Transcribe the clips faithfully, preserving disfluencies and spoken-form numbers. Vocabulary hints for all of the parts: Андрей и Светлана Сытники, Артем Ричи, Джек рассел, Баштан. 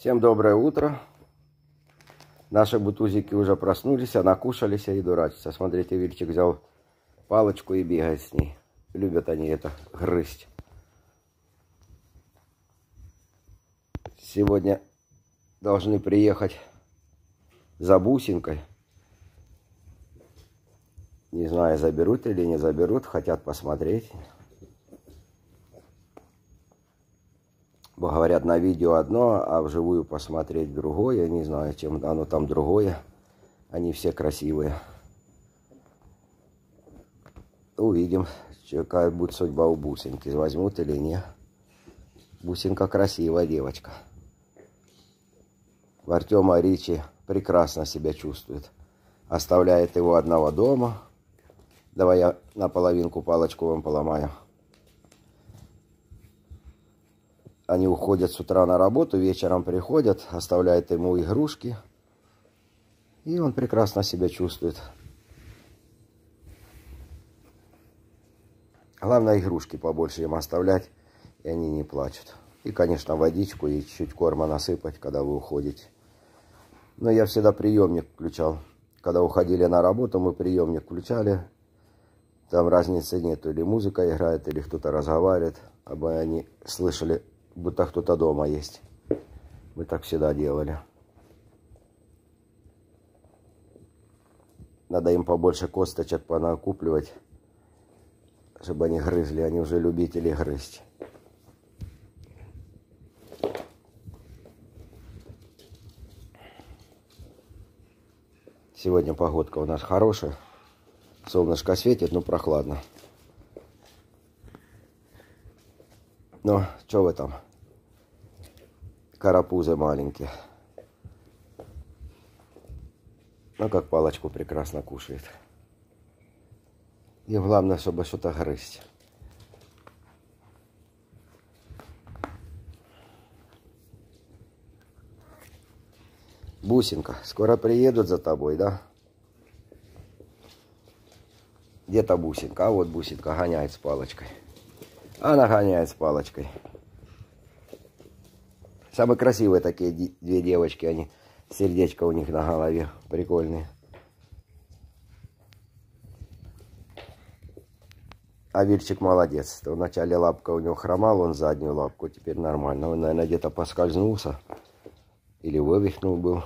Всем доброе утро. Наши бутузики уже проснулись, накушались и дурачатся. Смотрите, Вильчик взял палочку и бегает с ней. Любят они это грызть. Сегодня должны приехать за бусинкой. Не знаю, заберут или не заберут, хотят посмотреть. Говорят, на видео одно, а вживую посмотреть другое. Не знаю, чем оно там другое. Они все красивые. Увидим, какая будет судьба у бусинки. Возьмут или нет. Бусинка красивая девочка. Артема Ричи прекрасно себя чувствует. Оставляет его одного дома. Давай я наполовинку палочку вам поломаю. Они уходят с утра на работу, вечером приходят, оставляют ему игрушки. И он прекрасно себя чувствует. Главное, игрушки побольше им оставлять, и они не плачут. И, конечно, водичку и чуть-чуть корма насыпать, когда вы уходите. Но я всегда приемник включал. Когда уходили на работу, мы приемник включали. Там разницы нет, или музыка играет, или кто-то разговаривает, чтобы они слышали, будто кто-то дома есть. Мы так всегда делали. Надо им побольше косточек понакупливать, чтобы они грызли. Они уже любители грызть. Сегодня погодка у нас хорошая. Солнышко светит, но прохладно. Ну, что вы там? Карапузы маленькие. Ну, как палочку прекрасно кушает. И главное, чтобы что-то грызть. Бусинка, скоро приедут за тобой, да? Где-то бусинка. А вот бусинка гоняет с палочкой. Она гоняет с палочкой. Самые красивые такие две девочки. Они, сердечко у них на голове. Прикольные. А Вильчик молодец. То вначале лапка у него хромала, он заднюю лапку. Теперь нормально. Он, наверное, где-то поскользнулся. Или вывихнул был,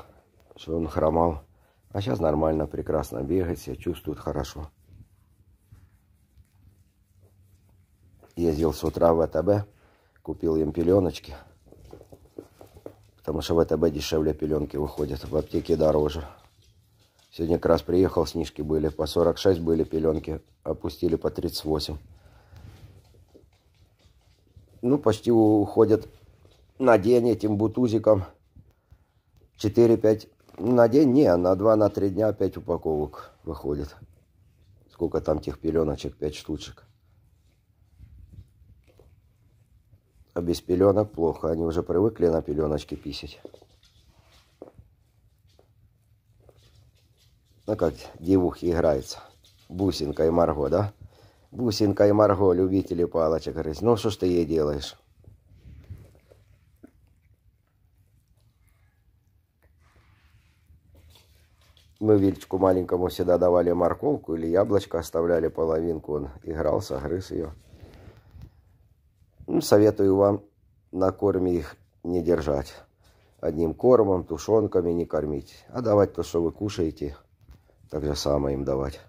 что он хромал. А сейчас нормально, прекрасно бегает, себя чувствует хорошо. Ездил с утра в а тэ бэ, купил им пеленочки, потому что в а тэ бэ дешевле пеленки выходят, в аптеке дороже. Сегодня как раз приехал, снижки были, по сорок шесть были пеленки, опустили по тридцать восемь. Ну, почти уходят на день этим бутузиком. четыре-пять, на день, не, на два-три дня пять упаковок выходит. Сколько там тех пеленочек, пять штучек. А без пеленок плохо. Они уже привыкли на пеленочки писать. Ну как, девухи играется. Бусинка и Марго, да? Бусинка и Марго, любители палочек грызть. Ну что ж ты ей делаешь? Мы Вильчику маленькому всегда давали морковку или яблочко, оставляли половинку. Он игрался, грыз ее. Ну, советую вам на корме их не держать. Одним кормом, тушенками не кормить. А давать то, что вы кушаете, так же самое им давать.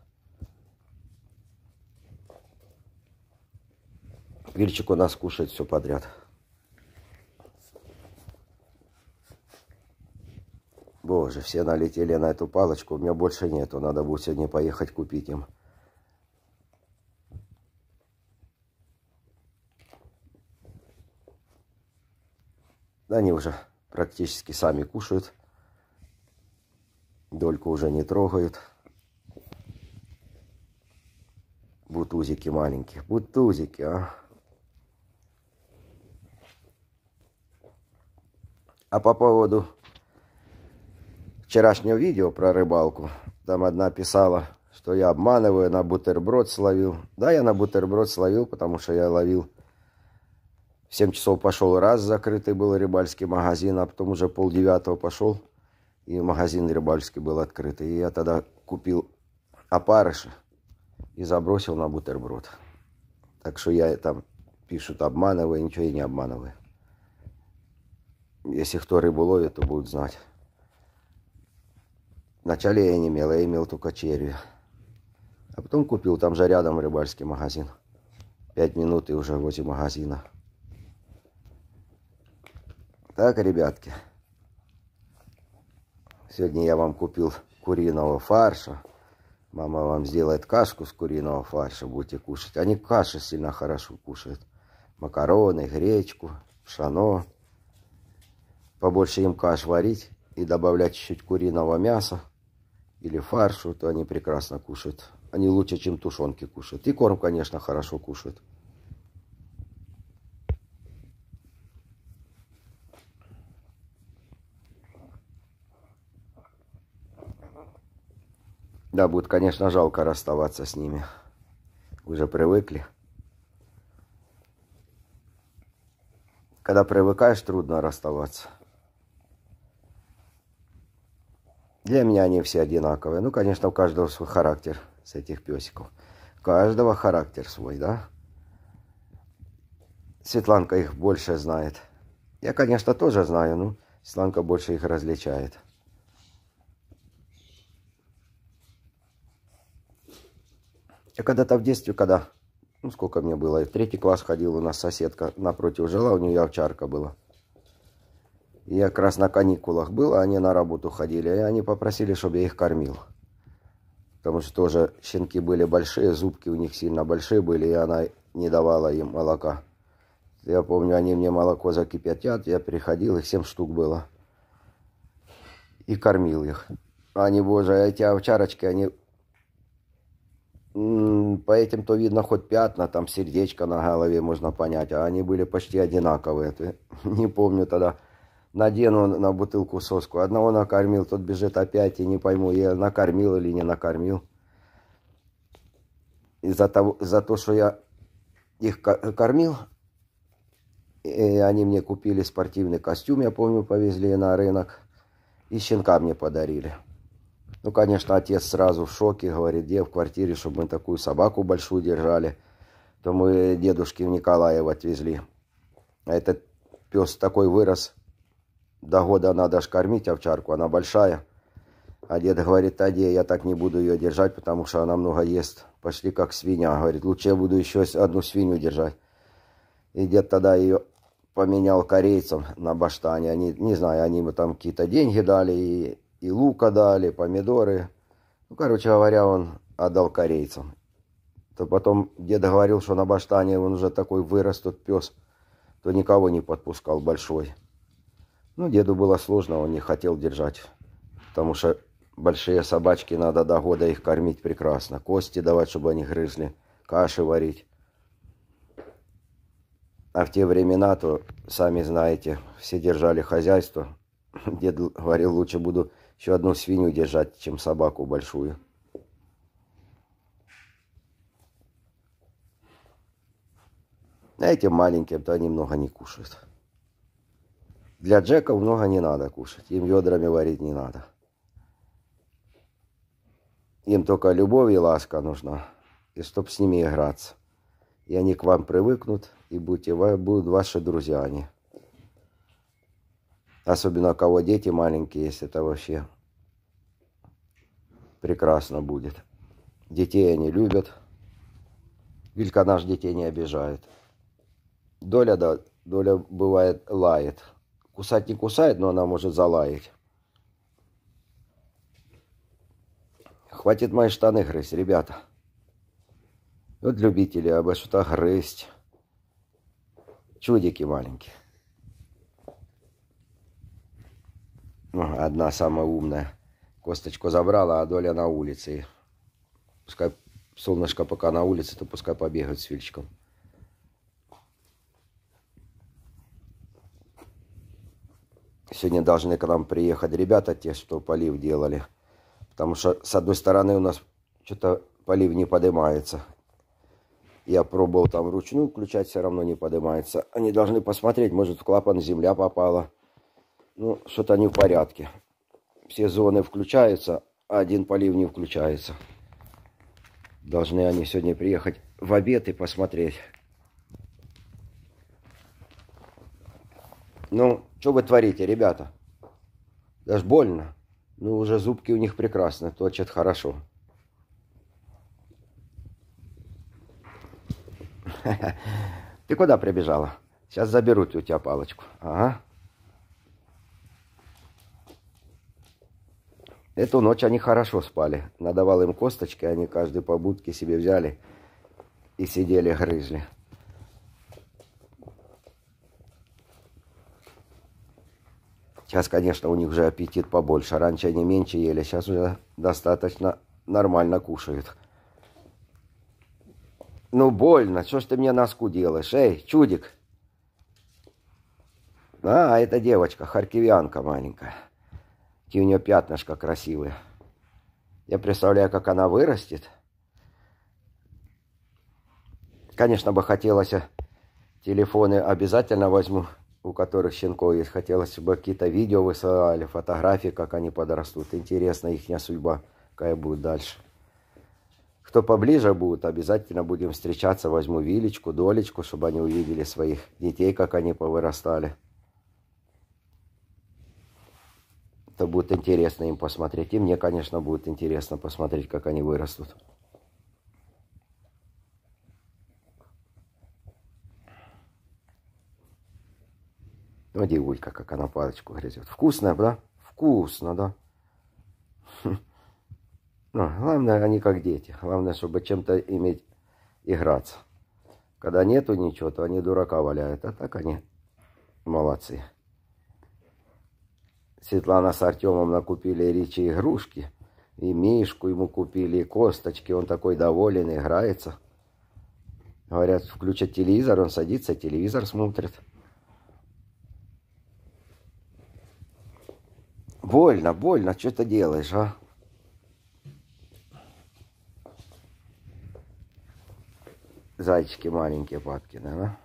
Вильчик у нас кушает все подряд. Боже, все налетели на эту палочку. У меня больше нету. Надо будет сегодня поехать купить им. Они уже практически сами кушают. Дольку уже не трогают. Бутузики маленькие. Бутузики, а. А по поводу вчерашнего видео про рыбалку. Там одна писала, что я обманываю, на бутерброд словил. Да, я на бутерброд словил, потому что я ловил В семь часов пошел раз, закрытый был рыбальский магазин, а потом уже полдевятого пошел, и магазин рыбальский был открытый. И я тогда купил опарыша и забросил на бутерброд. Так что я там, пишут, обманываю, ничего я не обманываю. Если кто рыбу ловит, то будут знать. Вначале я не имел, я имел только червя. А потом купил, там же рядом рыбальский магазин. Пять минут и уже возле магазина. Так, ребятки. Сегодня я вам купил куриного фарша. Мама вам сделает кашку с куриного фарша, будете кушать. Они каши сильно хорошо кушают. Макароны, гречку, пшено. Побольше им каш варить и добавлять чуть-чуть куриного мяса или фаршу, то они прекрасно кушают. Они лучше, чем тушенки кушают. И корм, конечно, хорошо кушают. Да, будет, конечно, жалко расставаться с ними. Уже привыкли. Когда привыкаешь, трудно расставаться. Для меня они все одинаковые. Ну, конечно, у каждого свой характер с этих песиков. У каждого характер свой, да? Светланка их больше знает. Я, конечно, тоже знаю, но Светланка больше их различает. Я когда-то в детстве, когда, ну сколько мне было, и в третий класс ходил, у нас соседка напротив жила, у нее овчарка была. И я как раз на каникулах был, а они на работу ходили, и они попросили, чтобы я их кормил. Потому что тоже щенки были большие, зубки у них сильно большие были, и она не давала им молока. Я помню, они мне молоко закипятят, я приходил, их семь штук было. И кормил их. Они, боже, эти овчарочки, они... По этим-то видно хоть пятна, там сердечко на голове можно понять, а они были почти одинаковые. Не помню тогда, надену на бутылку соску, одного накормил, тот бежит опять, и не пойму, я накормил или не накормил. И за того, за то, что я их кормил, и они мне купили спортивный костюм, я помню, повезли на рынок, и щенка мне подарили. Ну, конечно, отец сразу в шоке, говорит, где в квартире, чтобы мы такую собаку большую держали. То мы дедушки в Николаев отвезли. А этот пес такой вырос, до года надо ж кормить овчарку, она большая. А дед говорит, а где я так не буду ее держать, потому что она много ест. Пошли как свинья, говорит, лучше я буду еще одну свинью держать. И дед тогда ее поменял корейцам на Баштане. Они, не знаю, они ему там какие-то деньги дали и... И лука дали, помидоры. Ну, короче говоря, он отдал корейцам. То потом дед говорил, что на Баштане он уже такой вырос, тот пес, то никого не подпускал большой. Ну, деду было сложно, он не хотел держать. Потому что большие собачки, надо до года их кормить прекрасно. Кости давать, чтобы они грызли, каши варить. А в те времена, то, сами знаете, все держали хозяйство. Дед говорил, лучше буду... Еще одну свинью держать, чем собаку большую. А этим маленьким-то они много не кушают. Для Джеков много не надо кушать. Им ведрами варить не надо. Им только любовь и ласка нужна. И чтоб с ними играться. И они к вам привыкнут. И будут ваши друзья они. Особенно у кого дети маленькие, если это вообще прекрасно будет. Детей они любят. Вилька наш детей не обижает. Доля, да, доля бывает лает. Кусать не кусает, но она может залаять. Хватит мои штаны грызть, ребята. Вот любители обо что-то грызть. Чудики маленькие. Одна самая умная. Косточку забрала, а Доля на улице. Пускай солнышко пока на улице, то пускай побегают с Вильчиком. Сегодня должны к нам приехать ребята, те, что полив делали. Потому что, с одной стороны, у нас что-то полив не поднимается. Я пробовал там вручную включать, все равно не поднимается. Они должны посмотреть, может в клапан земля попала. Ну, что-то не в порядке. Все зоны включаются, а один полив не включается. Должны они сегодня приехать в обед и посмотреть. Ну, что вы творите, ребята? Даже больно. Ну, уже зубки у них прекрасно, точат хорошо. Ты куда прибежала? Сейчас заберут у тебя палочку. Ага. Эту ночь они хорошо спали. Надавал им косточки, они каждый по будке себе взяли и сидели, грызли. Сейчас, конечно, у них уже аппетит побольше. Раньше они меньше ели, сейчас уже достаточно нормально кушают. Ну, больно. Что ж ты мне носку делаешь? Эй, чудик. А, это девочка, харьковянка маленькая. Какие у нее пятнышко красивые. Я представляю, как она вырастет. Конечно, бы хотелось... Телефоны обязательно возьму, у которых щенков есть. Хотелось бы какие-то видео высылали, фотографии, как они подрастут. Интересна их судьба, какая будет дальше. Кто поближе будет, обязательно будем встречаться. Возьму Вилечку, Долечку, чтобы они увидели своих детей, как они повырастали. Это будет интересно им посмотреть. И мне, конечно, будет интересно посмотреть, как они вырастут. Ну, девулька, как она палочку грызет. Вкусно, да? Вкусно, да? Ну, главное, они как дети. Главное, чтобы чем-то иметь играться. Когда нету ничего, то они дурака валяют. А так они молодцы. Светлана с Артемом накупили Ричи игрушки. И мишку ему купили, и косточки. Он такой доволен, играется. Говорят, включат телевизор, он садится, телевизор смотрит. Больно, больно, что ты делаешь, а? Зайчики маленькие, папки, да?